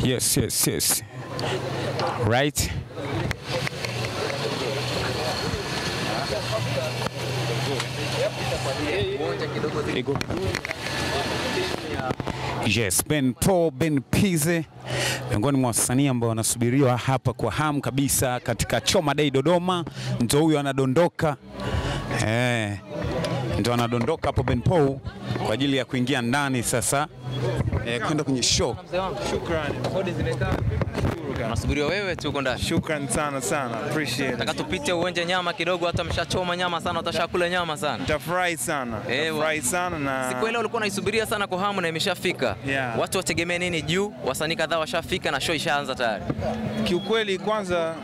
Yes. Right. Yes, Benpol, Benpize miongoni mwa wasanii ambao wanasubiriwa hapa kwa hamu kabisa katika Choma Day Dodoma. Ndio huyo anadondoka. Ndio anadondoka hapo Benpol kwa ajili ya kuingia ndani sasa. Kwenda kwenye show. Shukrani. Hodi zimekaa. Nasubiriwa wewe tu uko ndani. Shukrani sana sana. Appreciate. Nataka tupite uonje nyama kidogo, hata mshachoma nyama sana, utashakula nyama sana. Nitafurahi sana. Nitafurahi sana na siku ile ulikuwa unaisubiria sana kwa hamu na imeshafika. Yeah. Watu wategemea nini juu? Wasanii kadhaa washafika na show ishaanza tayari. Kiukweli kwanza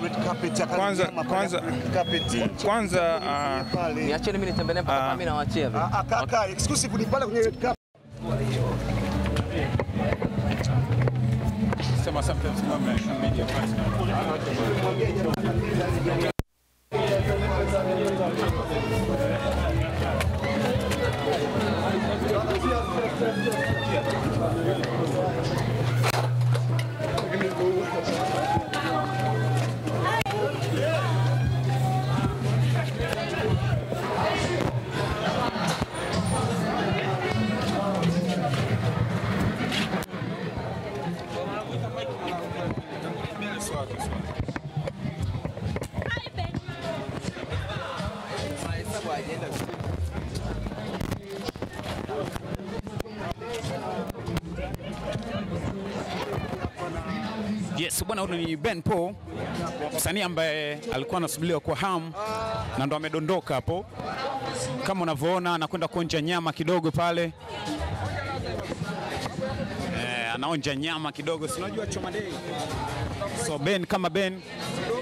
niacheni mimi nitembelee mpaka kama mimi nawaachia vile. Kaka, excuse kunipanda kwenye red carpet. Sometimes American media partner. Yes, bwana huyu ni Benpol, msanii ambaye alikuwa anasubiriwa kwa hamu na ndo amedondoka hapo. Kama unavyoona anakwenda kuonja nyama kidogo pale. Anaonja nyama kidogo, si unajua Choma Day. So Ben kama Ben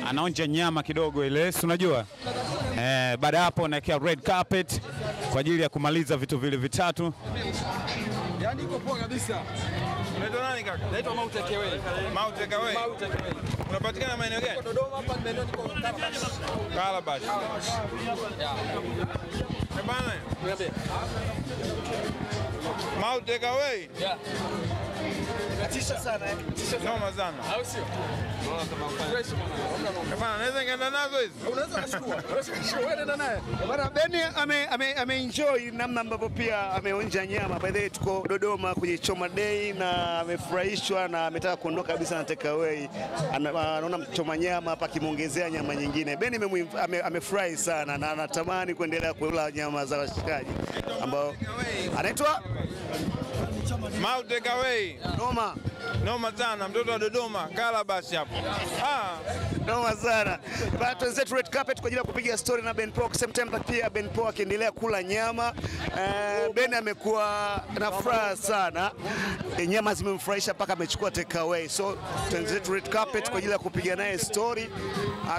anaonja nyama kidogo ile, si unajua? Baada hapo naekea red carpet kwa ajili ya kumaliza vitu vile vitatu. Yaani iko poa kabisa. Unaitwa nani kaka? Naitwa Mautekewe. Unapatikana maeneo gani? Dodoma hapa mbele niko Kalabash. Bwana, niambie. Mautekewe. Yeah. Tisha sana, tisha sana. Noma sana. Au sio? Noma sana. Bwana, naweza ngenda nazo hizi? Unaweza kuchukua. Wewe naye. Bwana Beni ameenjoy namna ambapo pia ameonja nyama. By the way, tuko Dodoma kwenye Choma Day na amefurahishwa na ametaka kuondoka kabisa na takeaway. Anaona mchoma nyama hapa kimuongezea nyama nyingine. Beni amefurahi sana na anatamani kuendelea kula nyama za washikaji ambao anaitwa Mau take away. Noma. Noma sana, mtoto wa Dodoma, Kalabash hapo. Noma sana. But zetu red carpet kwa ajili ya kupiga story na Benpol. September pia Benpol akiendelea kula nyama. Ben amekuwa na furaha sana. Nyama zimemfurahisha mpaka amechukua take away. So zetu red carpet kwa ajili ya kupiga naye story.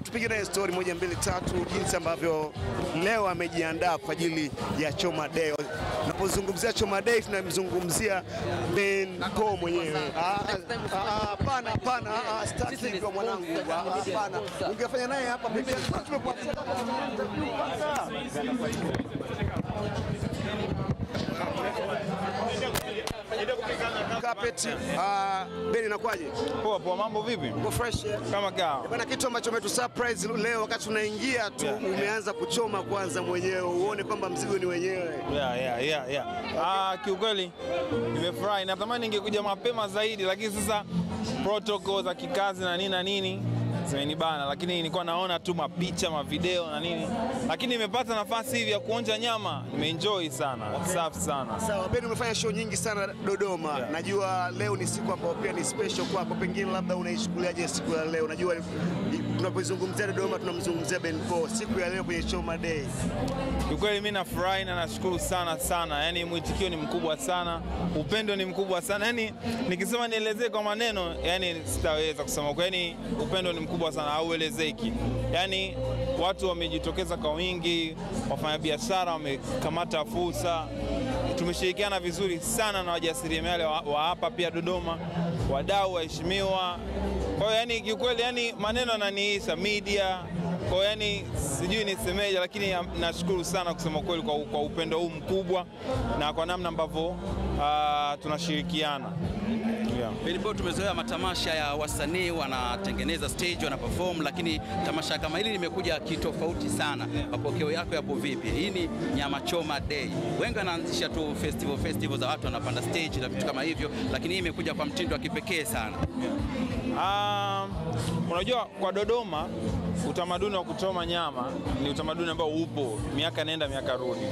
Tupige naye story 1 2 3 jinsi ambavyo leo amejiandaa kwa ajili ya Choma Day. Napozungumzia Choma Day tunamzungumzia Benpol mwenyewe. Hapana, sitaki kwa mwanangu. Hapana. Ungefanya naye hapa pekee. Kapeti Beni nakwaje? Poa, mambo vipi? Go fresh. Kama kawa. Bwana kitu ambacho umetu surprise leo wakati tunaingia tu umeanza kuchoma kwanza mwenyewe uone kwamba mzigo ni wenyewe. Yeah. Kiukweli nimefurahi na natamani ningekuja mapema zaidi lakini sasa protocol za kikazi na nini zimenibana, lakini nilikuwa naona tu mapicha, mavideo na nini. Lakini nimepata nafasi hivi ya kuonja nyama, nimeenjoy sana. Okay. Safi sana. Sawa, Beni umefanya show nyingi sana Dodoma. Yeah. Najua leo ni siku ambayo pia ni special kwako. Pengine labda unaishughuliaje siku ya leo? Najua tunapozungumzia Dodoma tunamzungumzia Benpol. Siku ya leo kwenye Choma Day. Kwa kweli mimi nafurahi na nashukuru sana. Yaani mwitikio ni mkubwa sana. Upendo ni mkubwa sana. Yaani nikisema nielezee kwa maneno, yaani sitaweza kusema. Kwa yaani upendo ni mkubwa sana, hauelezeki. Yaani watu wamejitokeza kwa wingi, wafanyabiashara wamekamata fursa. Tumeshirikiana vizuri sana na wajasiriamali wa hapa pia Dodoma, wadau waheshimiwa. Kwa hiyo yaani kiukweli yaani maneno yananiisha media Kwa yani sijui nisemeje, lakini nashukuru sana kusema kweli kwa upendo huu mkubwa na kwa namna ambavyo tunashirikiana. Benpol tumezoea matamasha ya wasanii wanatengeneza stage, wanaperform, lakini tamasha kama hili limekuja kitofauti sana. Mapokeo yako yapo vipi? Hii ni nyama Choma Day. Wengi wanaanzisha tu festival za watu wanapanda stage na vitu kama hivyo, lakini hii imekuja kwa mtindo wa kipekee sana. Unajua kwa Dodoma utamaduni wa kuchoma nyama ni utamaduni ambao upo miaka nenda miaka rudi.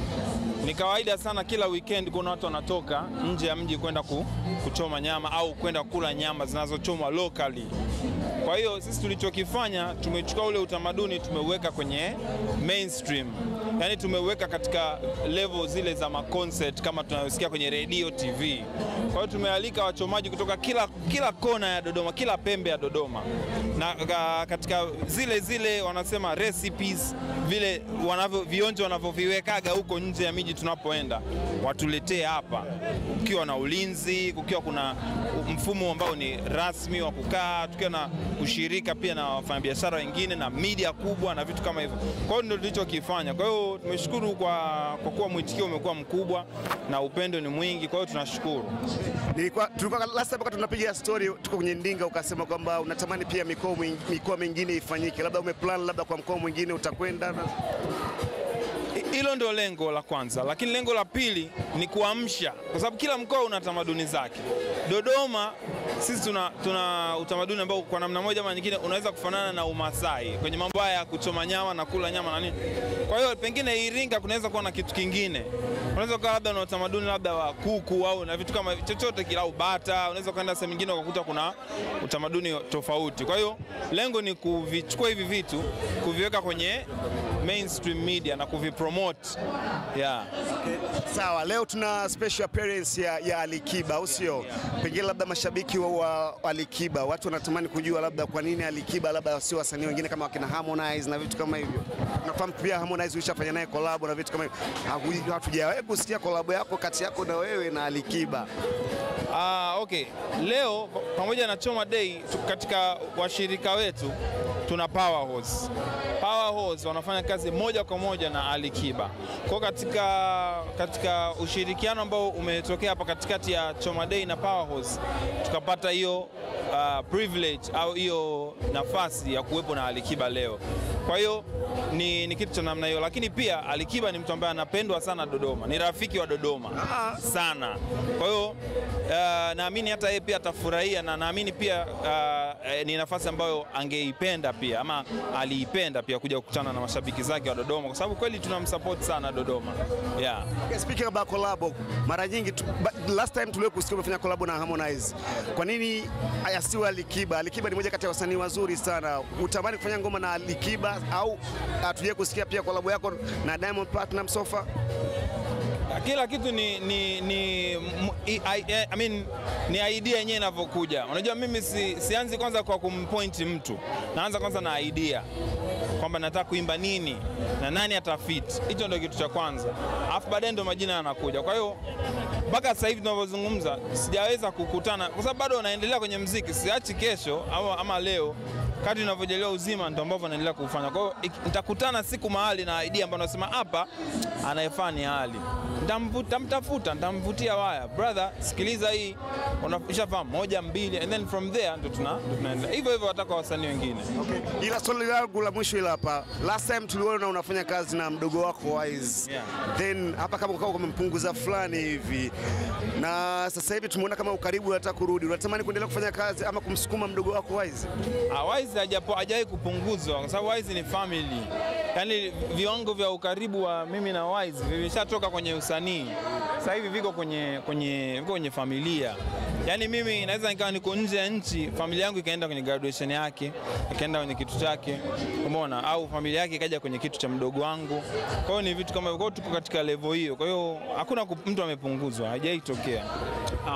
Ni kawaida sana kila weekend kuna watu wanatoka nje ya mji kwenda kuchoma nyama au kwenda kula nyama zinazochomwa locally. Kwa hiyo sisi tulichokifanya, tumechukua ule utamaduni tumeweka kwenye mainstream. Yani tumeweka katika level zile za ma-concert kama tunayosikia kwenye radio, TV. Kwa hiyo tumealika wachomaji kutoka kila kona ya Dodoma, kila pembe ya Dodoma. Na katika zile wanasema recipes, vile vionjo wanavyoviwekaga huko nje ya miji tunapoenda, watuletee hapa. Kukiwa na ulinzi, kukiwa kuna mfumo ambao ni rasmi wa kukaa, tukiwa na ushirika pia na wafanyabiashara wengine na media kubwa na vitu kama hivyo. Kwa hiyo ndio tulichokifanya. Kwa hiyo tumeshukuru kwa kuwa mwitikio umekuwa mkubwa na upendo ni mwingi. Kwa hiyo tunashukuru. Tulikuwa last time tunapiga story tuko kwenye ndinga, ukasema kwamba unatamani pia mikoa mingine ifanyike. Labda umeplan labda kwa mkoa mwingine utakwenda. Hilo ndio lengo la kwanza, lakini lengo la pili ni kuamsha, kwa sababu kila mkoa una tamaduni zake. Dodoma sisi tuna utamaduni ambao kwa namna moja ama nyingine unaweza kufanana na Umasai kwenye mambo ya kuchoma nyama na kula nyama na nini. Kwa hiyo pengine Iringa kunaweza kuwa na kitu kingine. Unaweza kuwa labda na utamaduni labda wa kuku au na vitu kama chochote kila ubata, unaweza kwenda sehemu nyingine ukakuta kuna utamaduni tofauti. Kwa hiyo lengo ni kuvichukua hivi vitu, kuviweka kwenye mainstream media na kuvipromote. Okay. Sawa, leo tuna special appearance ya Alikiba, usio? Pengine labda mashabiki wa Alikiba, watu wanatamani kujua labda kwa nini Alikiba, labda sio wasanii wengine kama wakina Harmonize na vitu kama hivyo. Nafahamu pia Harmonize ulishafanya naye collab na vitu kama hivyo. Hatujawahi kusikia collab yako kati yako na wewe na Alikiba. Okay. Leo pamoja na Choma Day katika washirika wetu tuna Powerhouse. Powerhouse wanafanya kazi moja kwa moja na Alikiba. Kwa katika ushirikiano ambao umetokea hapa katikati ya Choma Day na Powerhouse, tukapata hiyo privilege au hiyo nafasi ya kuwepo na Alikiba leo. Kwa hiyo ni kitu cha namna hiyo, lakini pia Alikiba ni mtu ambaye anapendwa sana Dodoma, ni rafiki wa Dodoma sana. Kwa hiyo naamini hata yeye pia atafurahia, na naamini pia ni nafasi ambayo angeipenda pia ama aliipenda pia kuja kukutana na mashabiki zake wa Dodoma, kwa sababu kweli tunamsupport sana Dodoma. Okay, speaking about collab, mara nyingi last time tuliyokusikia umefanya collab na Harmonize, kwa nini hayasiwe Alikiba? Alikiba ni mmoja kati ya wasanii wazuri sana. Utamani kufanya ngoma na Alikiba au atuje kusikia pia collab yako na Diamond Platnumz? Sofa kila kitu ni idea yenyewe inavyokuja. Unajua mimi sianzi kwanza kwa kumpoint mtu. Naanza kwanza na idea kwamba nataka kuimba nini na nani atafit. Hicho ndio kitu cha kwanza. Alafu baadaye ndio majina yanakuja. Kwa hiyo mpaka sasa hivi tunavyozungumza sijaweza kukutana, kwa sababu bado naendelea kwenye muziki. Siachi kesho ama leo, kadri ninavyojaliwa uzima ndio ambavyo naendelea kufanya. Kwa hiyo nitakutana siku mahali na idea ambayo nasema hapa anayefanya hali. Ndamvutia waya. Brother, sikiliza hii, unafishafahamu 1 2 and then from there ndo tunaenda. Hivyo hivyo wataka wasanii wengine. Okay. Ila swali langu la mwisho ila hapa. Last time tuliona unafanya kazi na mdogo wako Wise. Then hapa kama ukao kumpunguza fulani hivi. Na sasa hivi tumeona kama ukaribu unataka kurudi. Unatamani kuendelea kufanya kazi ama kumsukuma mdogo wako Wise? Wise hajawahi kupunguzwa kwa sababu Wise ni family. Yaani viwango vya ukaribu wa mimi na Wise vimeshatoka kwenye usanii. Sasa hivi viko kwenye familia. Yaani mimi naweza nikawa niko nje ya nchi, familia yangu ikaenda kwenye graduation yake, ikaenda kwenye kitu chake, umeona, au familia yake ikaja kwenye kitu cha mdogo wangu. Kwa hiyo ni vitu kama hivyo, tuko katika level hiyo. Kwa hiyo hakuna mtu amepunguzwa, hajaitokea.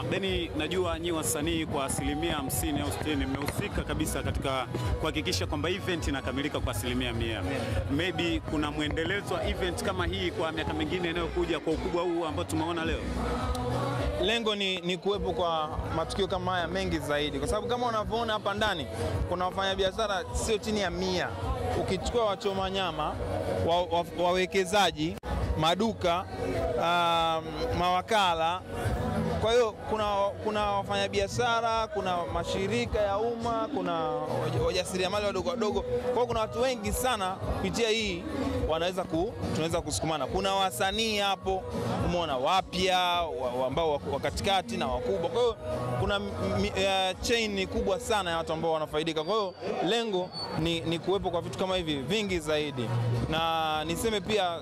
Deni, najua nyi wasanii kwa 50% au 60% mmehusika kabisa katika kuhakikisha kwamba event inakamilika kwa 100%. Maybe kuna muendelezo wa event kama hii kwa miaka mingine inayokuja kwa ukubwa huu ambao tumeona leo. lengo ni kuwepo kwa matukio kama haya mengi zaidi, kwa sababu kama unavyoona hapa ndani kuna wafanyabiashara sio chini ya 100. Ukichukua wachoma nyama, wawekezaji, maduka, mawakala. Kwa hiyo kuna wafanyabiashara, kuna mashirika ya umma, kuna wajasiriamali wadogo wadogo. Kwa hiyo kuna watu wengi sana kupitia hii wanaweza tunaweza kusukumana. Kuna wasanii hapo, umeona, wapya, ambao wakatikati na wakubwa. Kwa hiyo kuna chain kubwa sana ya watu ambao wanafaidika. Kwa hiyo lengo ni kuwepo kwa vitu kama hivi vingi zaidi. Na niseme pia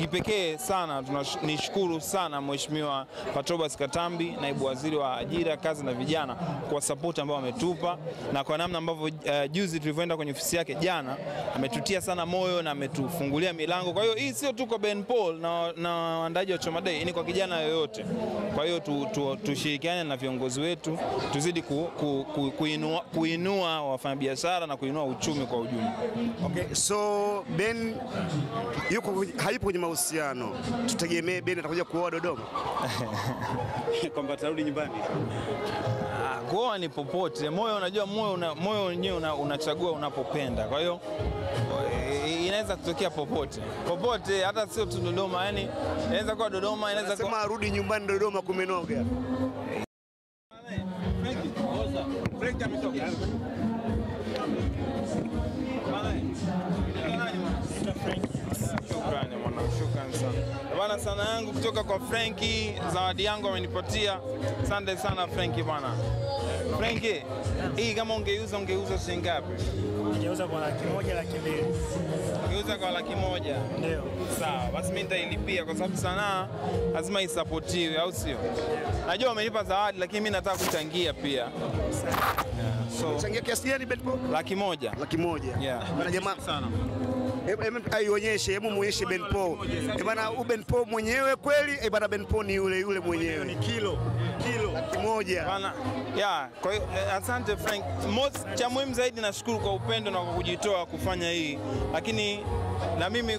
kipekee sana tunashukuru sana Mheshimiwa Patrobas Katambi, naibu waziri wa ajira, kazi na vijana, kwa support ambao ametupa na kwa namna ambavyo juzi tulivyoenda kwenye ofisi yake jana ametutia sana moyo na ametufungulia milango. Kwa hiyo hii sio tu kwa Benpol na waandaji wa Choma Day, ni kwa kijana yoyote. Kwa hiyo tushirikiane na viongozi wetu tuzidi kuinua wafanyabiashara na kuinua uchumi kwa ujumla. Okay, so Ben yuko haipo kwenye mahusiano, tutegemee Ben atakuja kuoa Dodoma kwamba tarudi nyumbani. Kuoa ni popote, moyo unajua, moyo wenyewe unachagua unapopenda. Kwa hiyo inaweza kutokea popote, hata sio tu Dodoma. Yani inaweza kwa Dodoma, inaweza kwa sema rudi nyumbani Dodoma kumenoga. Bana sana yangu kutoka kwa Frankie, zawadi yangu amenipatia. Asante sana Frankie bana. Frankie, hii kama ungeuza shilingi ngapi? Ungeuza kwa laki 1 na laki 2. Ungeuza kwa laki 1? Ndio. Sawa, basi mimi nitailipia kwa sababu sanaa lazima isapotiwe, au sio? Najua umenipa zawadi lakini mimi nataka kuchangia pia. So changia kiasi gani Benpol? Laki 1. Laki 1. Yeah. Bana jamaa sana. Aionyeshe, hebu muonyeshe Benpol. Bana Benpol mwenyewe kweli, bana Benpol ni yule mwenyewe. Ni kilo. Laki 1. Bana, yeah, kwa hiyo asante Frank. Cha muhimu zaidi nashukuru kwa upendo na kwa kujitoa kufanya hii. Lakini na mimi